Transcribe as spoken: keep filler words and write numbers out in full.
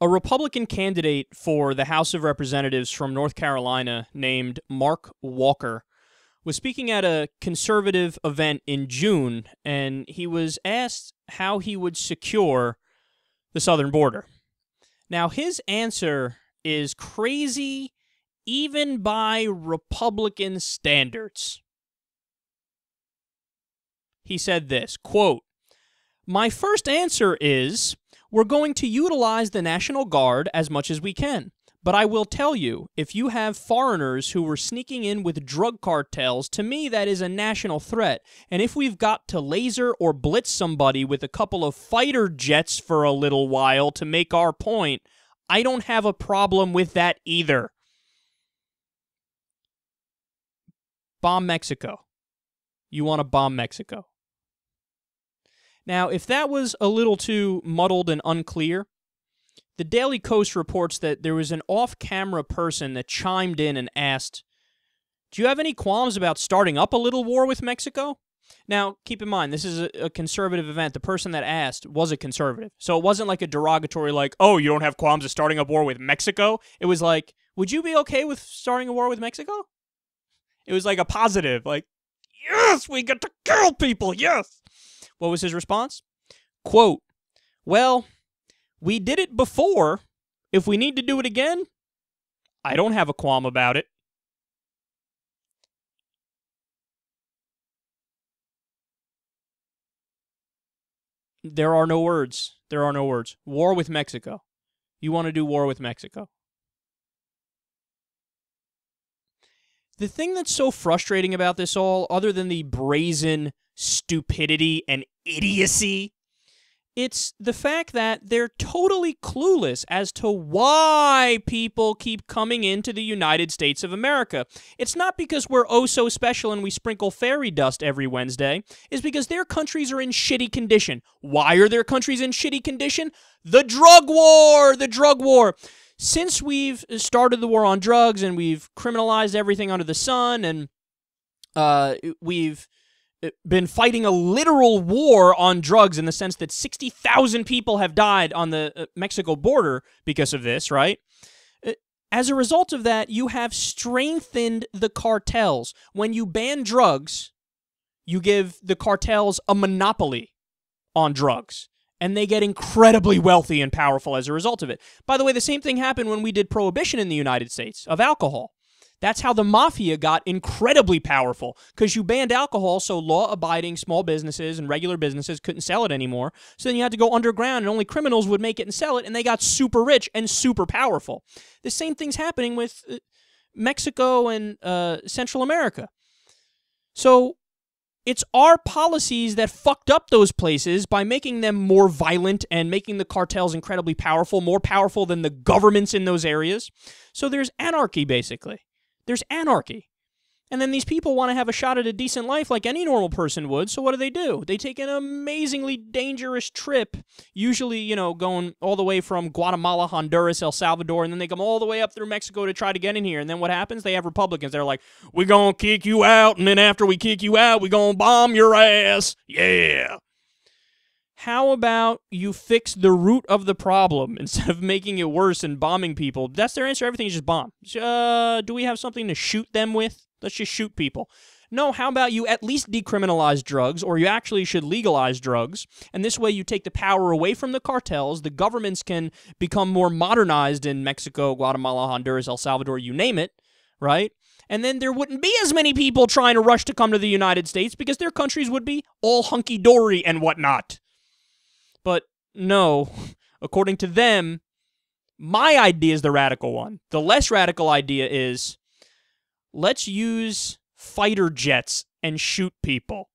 A Republican candidate for the House of Representatives from North Carolina named Mark Walker was speaking at a conservative event in June, and he was asked how he would secure the southern border. Now, his answer is crazy even by Republican standards. He said this, quote, "My first answer is, we're going to utilize the National Guard as much as we can. But I will tell you, if you have foreigners who were sneaking in with drug cartels, to me that is a national threat. And if we've got to laser or blitz somebody with a couple of fighter jets for a little while to make our point, I don't have a problem with that either." Bomb Mexico. You want to bomb Mexico. Now, if that was a little too muddled and unclear, the Daily Coast reports that there was an off-camera person that chimed in and asked, "Do you have any qualms about starting up a little war with Mexico?" Now, keep in mind, this is a, a conservative event. The person that asked was a conservative. So it wasn't like a derogatory, like, "Oh, you don't have qualms of starting a war with Mexico?" It was like, "Would you be okay with starting a war with Mexico?" It was like a positive, like, "Yes, we get to kill people, yes!" What was his response? Quote, "Well, we did it before. If we need to do it again, I don't have a qualm about it." There are no words. There are no words. War with Mexico. You want to do war with Mexico. The thing that's so frustrating about this all, other than the brazen stupidity and idiocy, it's the fact that they're totally clueless as to why people keep coming into the United States of America. It's not because we're oh so special and we sprinkle fairy dust every Wednesday. It's because their countries are in shitty condition. Why are their countries in shitty condition? The drug war! The drug war! Since we've started the war on drugs and we've criminalized everything under the sun and uh, we've been fighting a literal war on drugs in the sense that sixty thousand people have died on the Mexico border because of this, right? As a result of that, you have strengthened the cartels. When you ban drugs, you give the cartels a monopoly on drugs, and they get incredibly wealthy and powerful as a result of it. By the way, the same thing happened when we did prohibition in the United States of alcohol. That's how the mafia got incredibly powerful, because you banned alcohol so law-abiding small businesses and regular businesses couldn't sell it anymore. So then you had to go underground, and only criminals would make it and sell it, and they got super rich and super powerful. The same thing's happening with Mexico and uh, Central America. So it's our policies that fucked up those places by making them more violent and making the cartels incredibly powerful, more powerful than the governments in those areas. So there's anarchy, basically. There's anarchy. And then these people want to have a shot at a decent life like any normal person would, so what do they do? They take an amazingly dangerous trip, usually, you know, going all the way from Guatemala, Honduras, El Salvador, and then they come all the way up through Mexico to try to get in here. And then what happens? They have Republicans. They're like, "We're going to kick you out, and then after we kick you out, we're going to bomb your ass. Yeah." How about you fix the root of the problem instead of making it worse and bombing people? That's their answer. Everything is just bomb. Uh, do we have something to shoot them with? Let's just shoot people. No, how about you at least decriminalize drugs, or you actually should legalize drugs, and this way you take the power away from the cartels. The governments can become more modernized in Mexico, Guatemala, Honduras, El Salvador, you name it, right? And then there wouldn't be as many people trying to rush to come to the United States because their countries would be all hunky-dory and whatnot. But no, according to them, my idea is the radical one. The less radical idea is, let's use fighter jets and shoot people.